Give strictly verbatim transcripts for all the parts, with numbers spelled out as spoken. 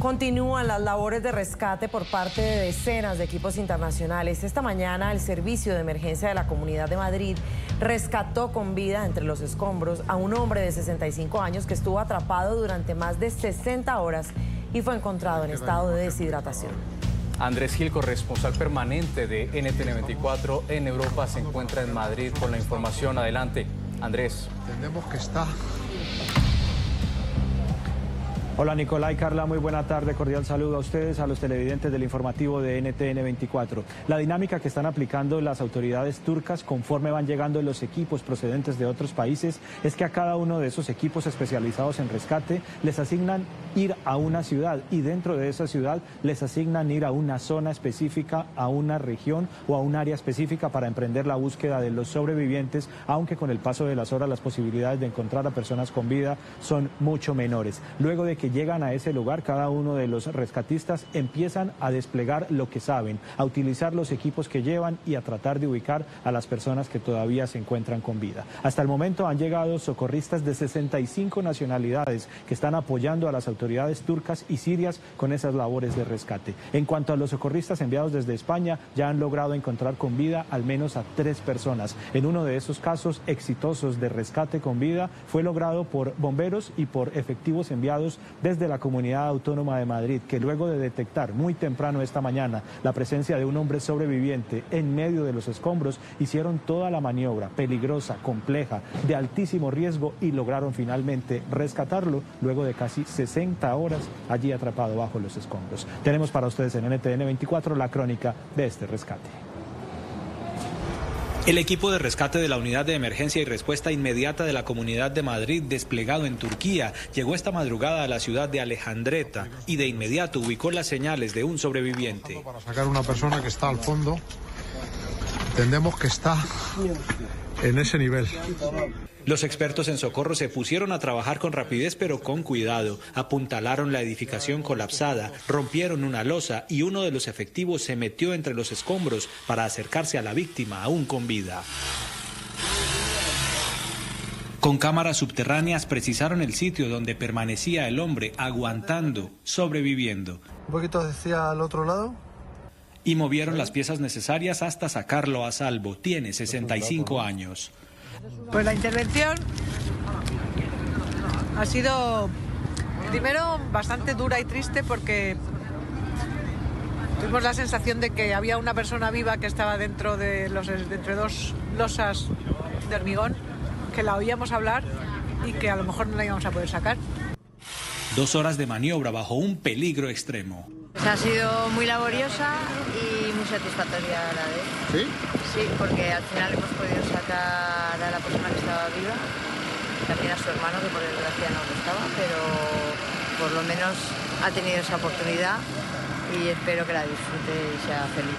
Continúan las labores de rescate por parte de decenas de equipos internacionales. Esta mañana el Servicio de Emergencia de la Comunidad de Madrid rescató con vida entre los escombros a un hombre de sesenta y cinco años que estuvo atrapado durante más de sesenta horas y fue encontrado en estado de deshidratación. Andrés Gil, corresponsal permanente de N T N veinticuatro en Europa, se encuentra en Madrid con la información. Adelante, Andrés. Entendemos que está... Hola Nicolai, Carla, muy buena tarde, cordial saludo a ustedes, a los televidentes del informativo de N T N veinticuatro. La dinámica que están aplicando las autoridades turcas conforme van llegando los equipos procedentes de otros países es que a cada uno de esos equipos especializados en rescate les asignan ir a una ciudad y dentro de esa ciudad les asignan ir a una zona específica, a una región o a un área específica para emprender la búsqueda de los sobrevivientes, aunque con el paso de las horas las posibilidades de encontrar a personas con vida son mucho menores. Luego de que llegan a ese lugar, cada uno de los rescatistas empiezan a desplegar lo que saben, a utilizar los equipos que llevan y a tratar de ubicar a las personas que todavía se encuentran con vida. Hasta el momento han llegado socorristas de sesenta y cinco nacionalidades que están apoyando a las autoridades turcas y sirias con esas labores de rescate. En cuanto a los socorristas enviados desde España, ya han logrado encontrar con vida al menos a tres personas. En uno de esos casos exitosos de rescate con vida fue logrado por bomberos y por efectivos enviados desde la Comunidad Autónoma de Madrid, que luego de detectar muy temprano esta mañana la presencia de un hombre sobreviviente en medio de los escombros, hicieron toda la maniobra peligrosa, compleja, de altísimo riesgo y lograron finalmente rescatarlo luego de casi sesenta horas allí atrapado bajo los escombros. Tenemos para ustedes en N T N veinticuatro la crónica de este rescate. El equipo de rescate de la Unidad de Emergencia y Respuesta Inmediata de la Comunidad de Madrid, desplegado en Turquía, llegó esta madrugada a la ciudad de Alejandreta y de inmediato ubicó las señales de un sobreviviente. Para sacar una persona que está al fondo, entendemos que está en ese nivel. Los expertos en socorro se pusieron a trabajar con rapidez pero con cuidado. Apuntalaron la edificación colapsada, rompieron una losa y uno de los efectivos se metió entre los escombros para acercarse a la víctima aún con vida. Con cámaras subterráneas precisaron el sitio donde permanecía el hombre aguantando, sobreviviendo. Un poquito hacia el otro lado. Y movieron las piezas necesarias hasta sacarlo a salvo. Tiene sesenta y cinco años. Pues la intervención ha sido, primero, bastante dura y triste porque tuvimos la sensación de que había una persona viva que estaba dentro de los, entre dos losas de hormigón, que la oíamos hablar y que a lo mejor no la íbamos a poder sacar. Dos horas de maniobra bajo un peligro extremo. Pues ha sido muy laboriosa y muy satisfactoria a la vez. ¿Sí? Sí, porque al final hemos podido sacar a la persona que estaba viva, también a su hermano, que por desgracia no estaba, pero por lo menos ha tenido esa oportunidad y espero que la disfrute y sea feliz.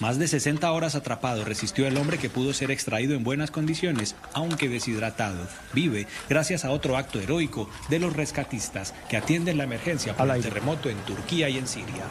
Más de sesenta horas atrapado resistió el hombre, que pudo ser extraído en buenas condiciones, aunque deshidratado. Vive gracias a otro acto heroico de los rescatistas que atienden la emergencia por el terremoto en Turquía y en Siria.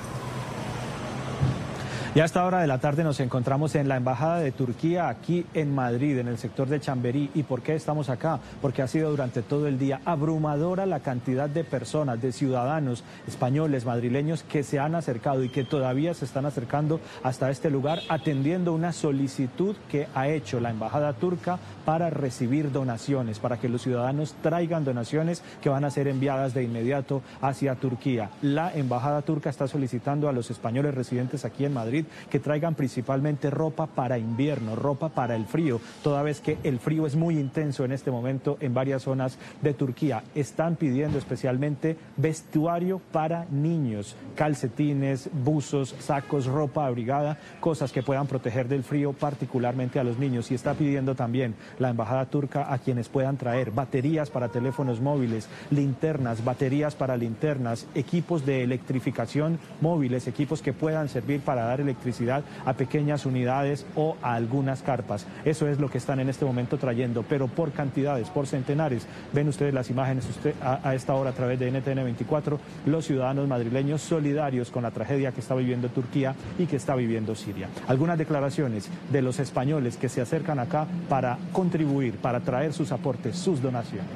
Y a esta hora de la tarde nos encontramos en la Embajada de Turquía aquí en Madrid, en el sector de Chamberí. ¿Y por qué estamos acá? Porque ha sido durante todo el día abrumadora la cantidad de personas, de ciudadanos españoles, madrileños, que se han acercado y que todavía se están acercando hasta este lugar, atendiendo una solicitud que ha hecho la Embajada Turca para recibir donaciones, para que los ciudadanos traigan donaciones que van a ser enviadas de inmediato hacia Turquía. La Embajada Turca está solicitando a los españoles residentes aquí en Madrid que traigan principalmente ropa para invierno, ropa para el frío, toda vez que el frío es muy intenso en este momento en varias zonas de Turquía. Están pidiendo especialmente vestuario para niños, calcetines, buzos, sacos, ropa abrigada, cosas que puedan proteger del frío, particularmente a los niños. Y está pidiendo también la Embajada Turca a quienes puedan traer baterías para teléfonos móviles, linternas, baterías para linternas, equipos de electrificación móviles, equipos que puedan servir para dar el electricidad a pequeñas unidades o a algunas carpas. Eso es lo que están en este momento trayendo, pero por cantidades, por centenares. Ven ustedes las imágenes usted, a, a esta hora a través de N T N veinticuatro, los ciudadanos madrileños solidarios con la tragedia que está viviendo Turquía y que está viviendo Siria. Algunas declaraciones de los españoles que se acercan acá para contribuir, para traer sus aportes, sus donaciones.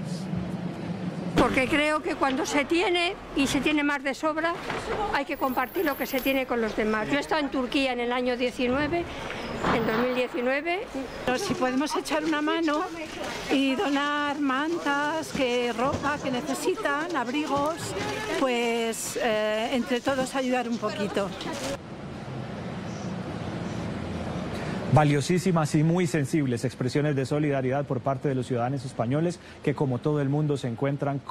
porque creo que cuando se tiene y se tiene más de sobra, hay que compartir lo que se tiene con los demás. Yo he estado en Turquía en el año diecinueve, en dos mil diecinueve. Si podemos echar una mano y donar mantas, que ropa que necesitan, abrigos, pues eh, entre todos ayudar un poquito. Valiosísimas y muy sensibles expresiones de solidaridad por parte de los ciudadanos españoles que, como todo el mundo, se encuentran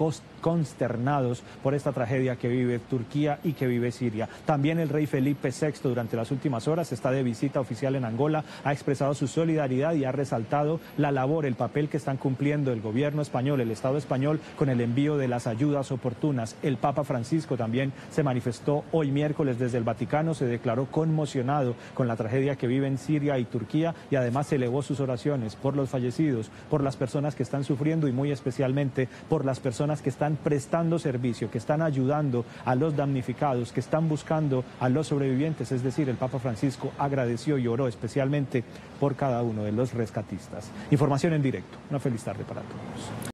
consternados por esta tragedia que vive Turquía y que vive Siria. También el rey Felipe sexto durante las últimas horas está de visita oficial en Angola, ha expresado su solidaridad y ha resaltado la labor, el papel que están cumpliendo el gobierno español, el Estado español con el envío de las ayudas oportunas. El Papa Francisco también se manifestó hoy miércoles desde el Vaticano, se declaró conmocionado con la tragedia que vive en Siria y Turquía y además elevó sus oraciones por los fallecidos, por las personas que están sufriendo y muy especialmente por las personas que están prestando servicio, que están ayudando a los damnificados, que están buscando a los sobrevivientes. Es decir, el Papa Francisco agradeció y oró especialmente por cada uno de los rescatistas. Información en directo. Una feliz tarde para todos.